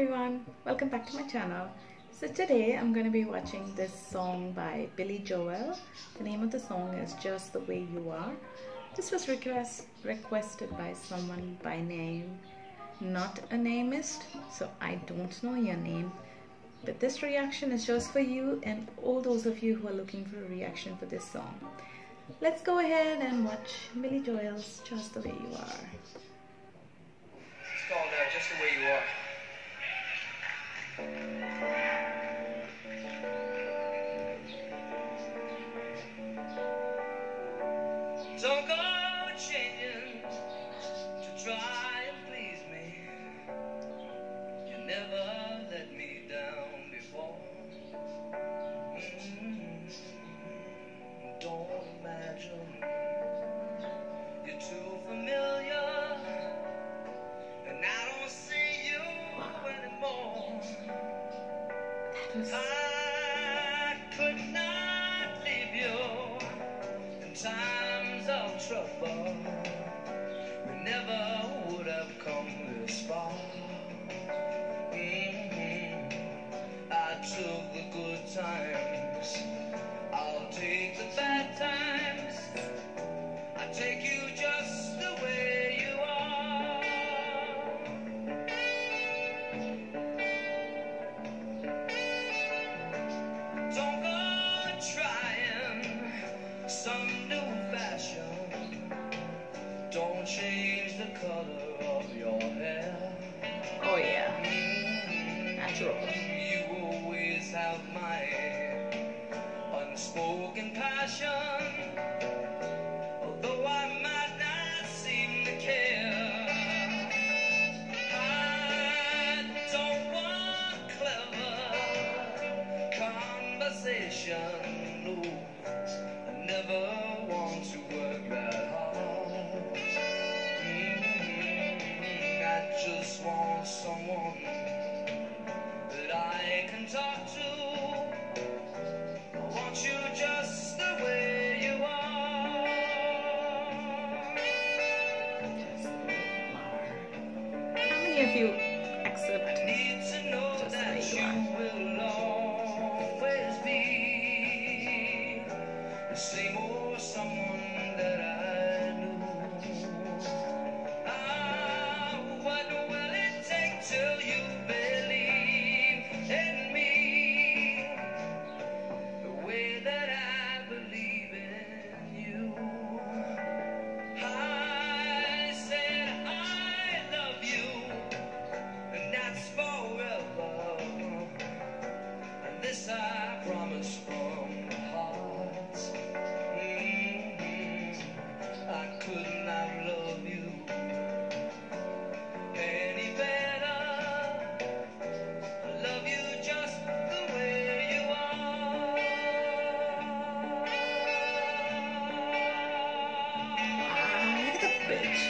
everyone, welcome back to my channel. So today I'm going to be watching this song by Billy Joel. The name of the song is Just the Way You Are. This was requested by someone by name Notanameist. So I don't know your name, but this reaction is just for you and all those of you who are looking for a reaction for this song. Let's go ahead and watch Billy Joel's Just the Way You Are. It's called Just the Way You Are. Don't go changing to try and please me. You never let me down before. Don't imagine you're too familiar. I could not leave you in times of trouble. We never would have come this far. I took the good times, I'll take the bad times. I take you just the way you are. Don't go trying some new fashion. Don't change the color of your hair. Oh yeah, natural. You always have my unspoken passion, although I might not seem to care. I don't want clever no, I never want to work that hard. I just want someone that I can talk to. I want you just the way you are. How many of you accept? I need to know just that you will always be the same old someone that I knew. Ah, what will it take till you believe in me the way that I believe in you? I said I love you, and that's forever, and this I promise from the heart. I could not love you any better. I love you just the way you are. Look at the bitch.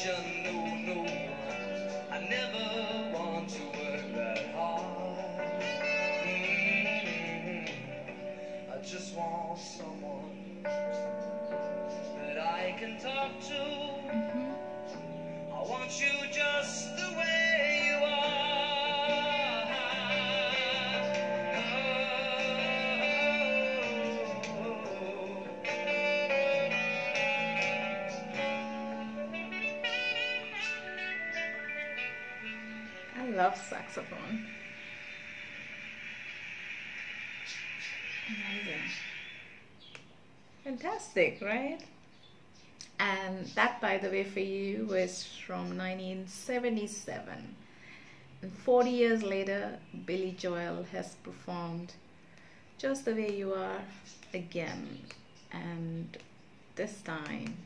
No, I never want to work that hard. I just want someone that I can talk to. I want you just the way you are. I love saxophone. Amazing. Fantastic, right? And that, by the way, for you was from 1977. And 40 years later, Billy Joel has performed Just the Way You Are again. And this time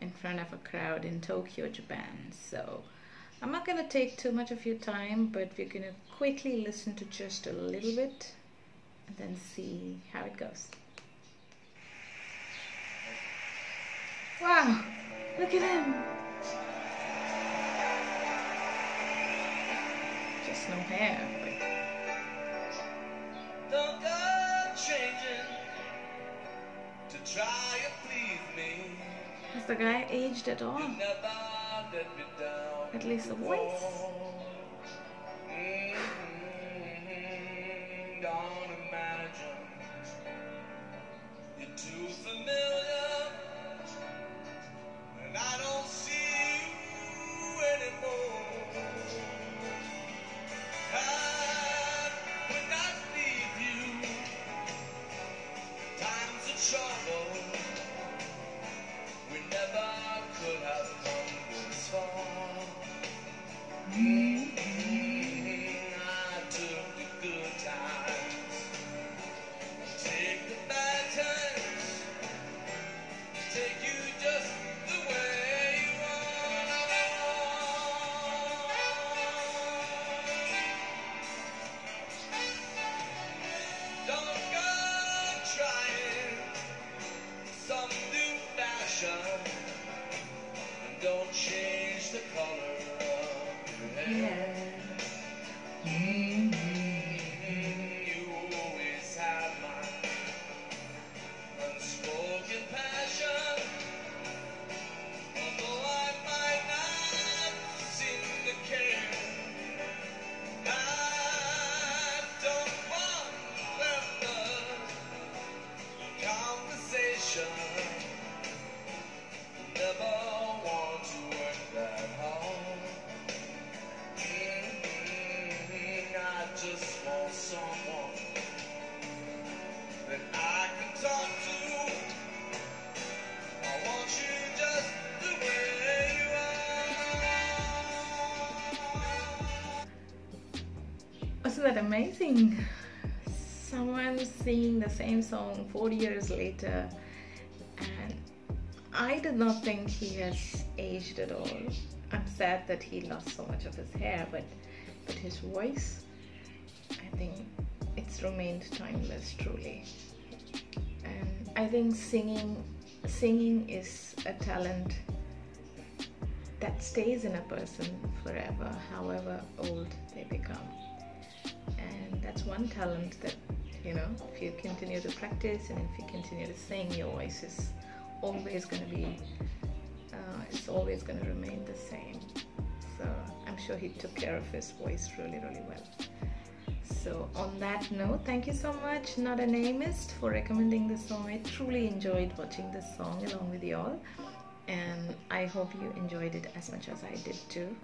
in front of a crowd in Tokyo, Japan. So I'm not going to take too much of your time, but we're going to quickly listen to just a little bit and then see how it goes. Wow, look at him. Just no hair. Don't go changing to try and please me. Has the guy aged at all? At least the voice. Don't imagine you're too familiar, and I don't see you anymore. I would not leave you. Times of trouble we never could have come this far. I took the good times, take the bad times, take you just the way you are. Don't go trying some new fashion, and don't change the color. Yeah. You always have my unspoken passion, although I might not seem to care. I don't want the conversation, never want to work that hard. Just want someone that I can talk to. I want you just the way you are. Wasn't that amazing? Someone singing the same song 40 years later, and I did not think he has aged at all. I'm sad that he lost so much of his hair, but his voice, I think it's remained timeless, truly. And I think singing is a talent that stays in a person forever, however old they become. And that's one talent that, you know, if you continue to practice and if you continue to sing, your voice is always going to be, it's always going to remain the same. So I'm sure he took care of his voice really, really well. So on that note, thank you so much, Notanameist, for recommending this song. I truly enjoyed watching this song along with you all, and I hope you enjoyed it as much as I did too,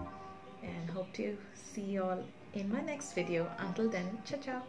and hope to see you all in my next video. Until then, ciao ciao.